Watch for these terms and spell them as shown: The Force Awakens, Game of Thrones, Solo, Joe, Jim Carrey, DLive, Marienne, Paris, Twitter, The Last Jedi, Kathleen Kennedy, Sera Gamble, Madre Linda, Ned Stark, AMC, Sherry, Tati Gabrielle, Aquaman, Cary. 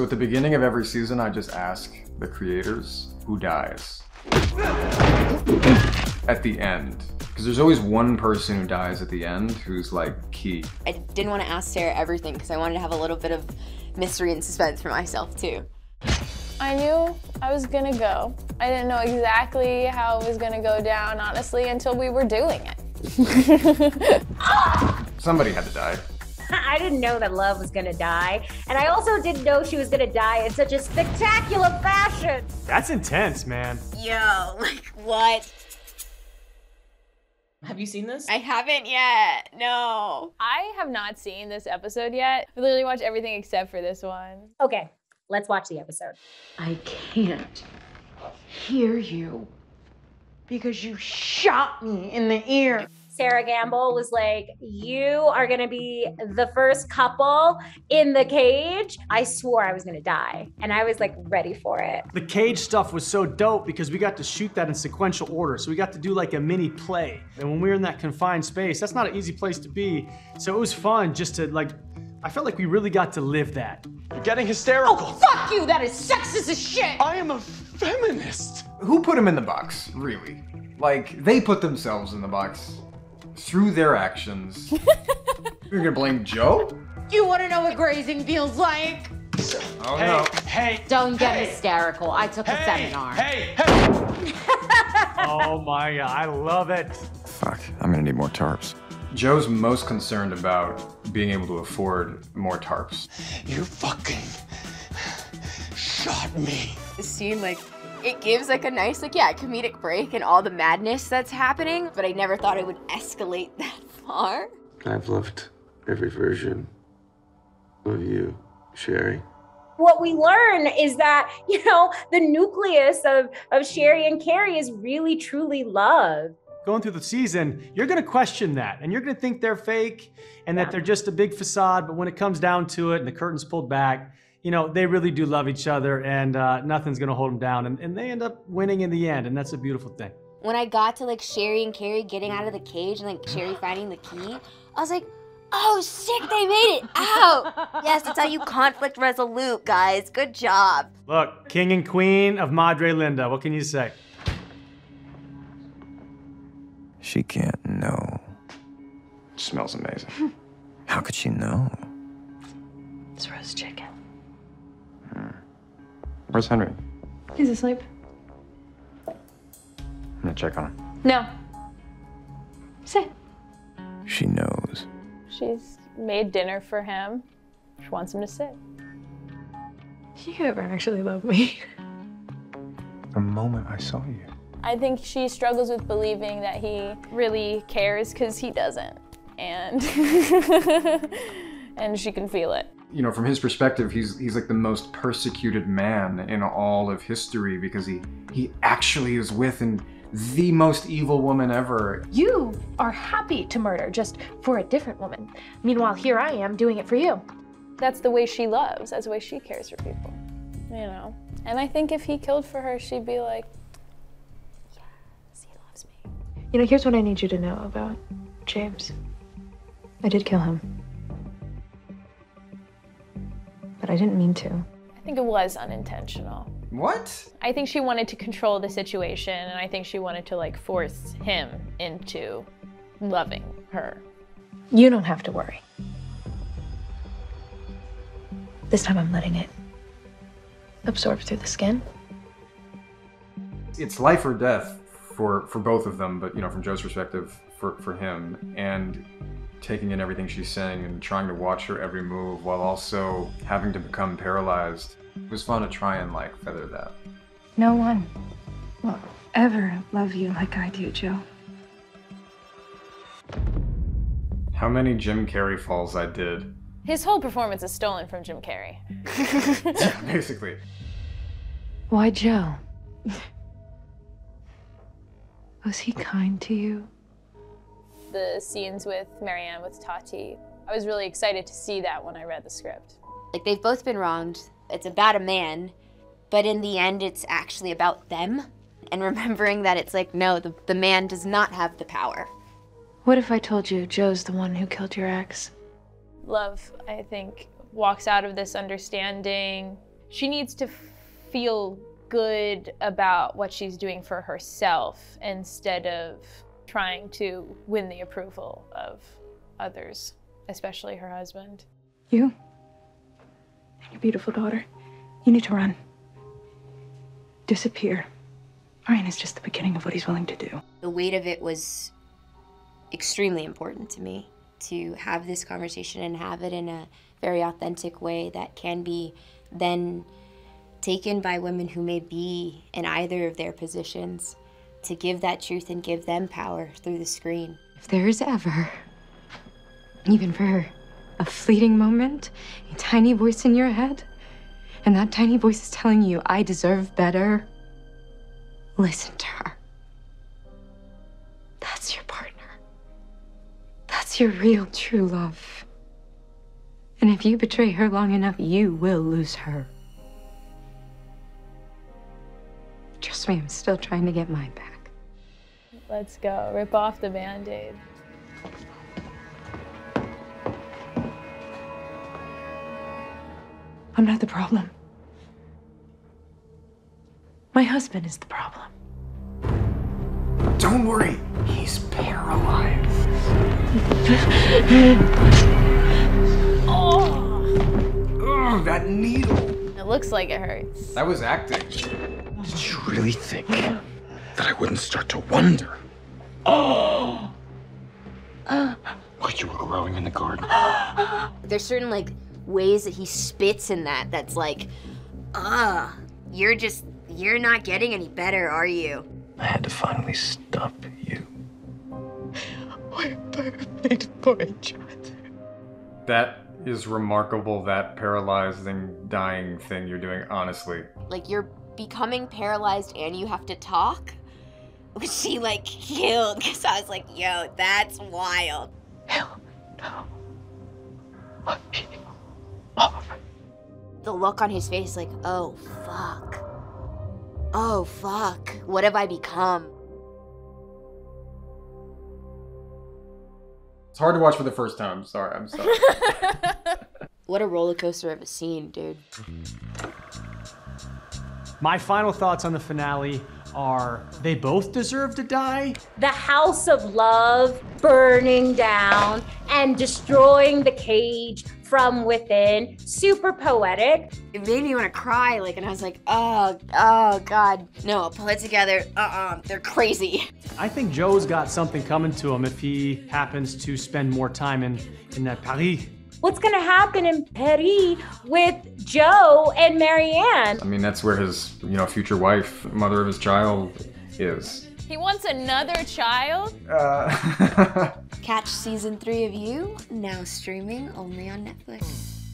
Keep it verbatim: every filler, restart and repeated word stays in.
So at the beginning of every season, I just ask the creators who dies at the end. Because there's always one person who dies at the end who's like key. I didn't want to ask Sera everything because I wanted to have a little bit of mystery and suspense for myself too. I knew I was gonna go. I didn't know exactly how it was gonna go down, honestly, until we were doing it. Somebody had to die. I didn't know that Love was gonna die, and I also didn't know she was gonna die in such a spectacular fashion. That's intense, man. Yo, like, what? Have you seen this? I haven't yet, no. I have not seen this episode yet. I literally watched everything except for this one. Okay, let's watch the episode. I can't hear you because you shot me in the ear. Sera Gamble was like, you are gonna be the first couple in the cage. I swore I was gonna die, and I was like ready for it. The cage stuff was so dope because we got to shoot that in sequential order. So we got to do like a mini play. And when we were in that confined space, that's not an easy place to be. So it was fun just to like, I felt like we really got to live that. You're getting hysterical. Oh, fuck you, that is sexist as shit. I am a feminist. Who put him in the box, really? Like, they put themselves in the box. Through their actions. You're gonna blame Joe? You wanna know what grazing feels like? Oh hey, no. Hey, Don't get hey, hysterical. I took hey, a seminar. Hey, hey! Oh my god, I love it. Fuck, I'm gonna need more tarps. Joe's most concerned about being able to afford more tarps. You fucking shot me. The scene, like, it gives like a nice, like, yeah, comedic break and all the madness that's happening, but I never thought it would escalate that far. I've loved every version of you, Sherry. What we learn is that, you know, the nucleus of, of Sherry and Carrie is really, truly love. Going through the season, you're gonna question that, and you're gonna think they're fake and yeah. that they're just a big facade, but when it comes down to it and the curtain's pulled back, you know, they really do love each other, and uh, nothing's gonna hold them down, and, and they end up winning in the end, and that's a beautiful thing. When I got to like Sherry and Carrie getting out of the cage and like Sherry finding the key, I was like, oh, sick, they made it out. Yes, that's how you conflict resolute, guys. Good job. Look, king and queen of Madre Linda, what can you say? She can't know. Smells amazing. How could she know? It's roast chicken. Where's Henry? He's asleep. I'm gonna check on him. No. Sit. She knows. She's made dinner for him. She wants him to sit. You ever actually love me? The moment I saw you. I think she struggles with believing that he really cares because he doesn't. And, and she can feel it. You know, from his perspective, he's he's like the most persecuted man in all of history because he he actually is with and the most evil woman ever. You are happy to murder just for a different woman. Meanwhile, here I am doing it for you. That's the way she loves. That's the way she cares for people, you know. And I think if he killed for her, she'd be like, yes, he loves me. You know, here's what I need you to know about James. I did kill him. But I didn't mean to. I think it was unintentional. What? I think she wanted to control the situation, and I think she wanted to like force him into loving her. You don't have to worry. This time I'm letting it absorb through the skin. It's life or death for, for both of them, but you know, from Joe's perspective, for, for him. And taking in everything she's saying and trying to watch her every move while also having to become paralyzed. It was fun to try and like feather that. No one will ever love you like I do, Joe. How many Jim Carrey falls I did. His whole performance is stolen from Jim Carrey. Yeah, basically. Why Joe? Was he kind to you? The scenes with Marianne, with Tati. I was really excited to see that when I read the script. Like, they've both been wronged. It's about a man, but in the end, it's actually about them. And remembering that it's like, no, the, the man does not have the power. What if I told you Joe's the one who killed your ex? Love, I think, walks out of this understanding she needs to feel good about what she's doing for herself instead of trying to win the approval of others, especially her husband. You and your beautiful daughter, you need to run. Disappear. Ryan is just the beginning of what he's willing to do. The weight of it was extremely important to me, to have this conversation and have it in a very authentic way that can be then taken by women who may be in either of their positions, to give that truth and give them power through the screen. If there is ever, even for a fleeting moment, a tiny voice in your head, and that tiny voice is telling you, I deserve better, listen to her. That's your partner. That's your real, true love. And if you betray her long enough, you will lose her. Trust me, I'm still trying to get mine back. Let's go. Rip off the Band-Aid. I'm not the problem. My husband is the problem. Don't worry. He's paralyzed. Oh. Oh, that needle. It looks like it hurts. That was acting. Did you really think that I wouldn't start to wonder? Oh! Uh, what you were growing in the garden. There's certain, like, ways that he spits in that that's like, ah, uh, you're just, you're not getting any better, are you? I had to finally stop you. We're perfect for each other. That is remarkable, that paralyzing, dying thing you're doing, honestly. Like, you're becoming paralyzed and you have to talk, which she like killed, because I was like, yo, that's wild. Hell no. What oh. The look on his face, like, oh fuck. Oh fuck, what have I become? It's hard to watch for the first time, I'm sorry, I'm sorry. What a roller coaster of a scene, dude. My final thoughts on the finale are, they both deserve to die. The house of love burning down and destroying the cage from within, super poetic. It made me want to cry, like, and I was like, oh, oh God. No, I'll pull it together, uh-uh, they're crazy. I think Joe's got something coming to him if he happens to spend more time in, in that Paris. What's going to happen in Paris with Joe and Marianne? I mean, that's where his, you know, future wife, mother of his child, is. He wants another child? Uh. Catch season three of You, now streaming only on Netflix.